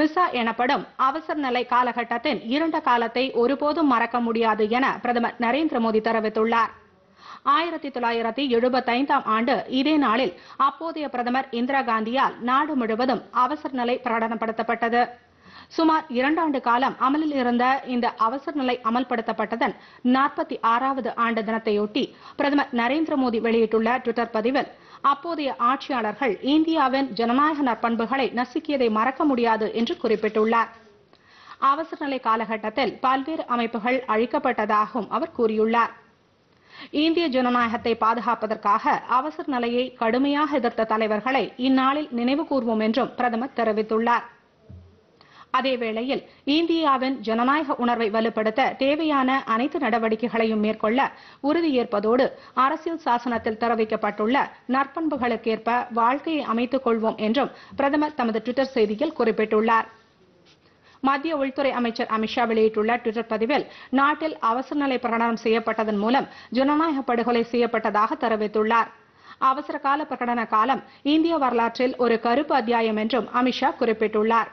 மிசா எனப்படும் அவசர நிலை காலகட்டத்தின் இரண்ட காலத்தை ஒருபோதும் மறக்க முடியாது என பிரதமர் நரேந்திர மோடி தெரிவித்துள்ளார். 1975 ஆண்டு இதே நாளில் அப்போதைய பிரதமர் இந்திரா காந்தியால் நாடு முழுவதும் அவசர நிலை பிரகடனப்படுத்தப்பட்டது. சுமார் 2 ஆண்டு காலம் அமலில் இருந்த இந்த அவசர நிலை அமல்படுத்தப்பட்டதன் 46வது ஆண்டு தினத்தையொட்டி பிரதமர் நரேந்திர மோடி வெளியிட்டுள்ள ட்விட்டர் பதிவில் அப்போதைய ஆட்சியாளர்கள் இந்தியாவின் ஜனநாயக நற்பண்புகளை நசுக்கியதை மறக்க முடியாது என்று குறிப்பிட்டுள்ளார். அவசர நிலை காலகட்டத்தில் பல்வேறு அமைப்புகள் அழிக்கப்பட்டதாகவும் அவர் கூறியுள்ளார். இந்திய ஜனநாயகத்தை பாதுகாப்பதற்காக அவசர நிலையை கடுமையாக எதிர்த்த தலைவர்களை இந்நாளில் நினைவு கூர்வோம் என்றும் பிரதமர் தெரிவித்துள்ளார். அதேவேளையில் இந்தியாவின் ஜனநாயக உணர்வை வலுப்படுத்த தேவையான அனைத்து நடவடிக்கைகளையும் மேற்கொள்ள உறுதியேற்பதோடு அரசியல் சாசனத்தில் தெரிவிக்கப்பட்டுள்ள நற்பண்புகளுக்கேற்ப வாழ்க்கையை அமைத்துக் கொள்வோம் என்றும் பிரதமர் தமது ட்விட்டர் செய்தியில் குறிப்பிட்டுள்ளார். மத்திய உள்துறை அமைச்சர் அமித்ஷா வெளியிட்டுள்ள ட்விட்டர் பதிவில் நாட்டில் அவசர நிலை பிரகடனம் செய்யப்பட்டதன் மூலம் ஜனநாயக படுகொலை செய்யப்பட்டதாக தெரிவித்துள்ளார். அவசரகால பிரகடன காலம் இந்திய வரலாற்றில் ஒரு கருப்பு அத்தியாயம் என்றும் அமித்ஷா குறிப்பிட்டுள்ளார்.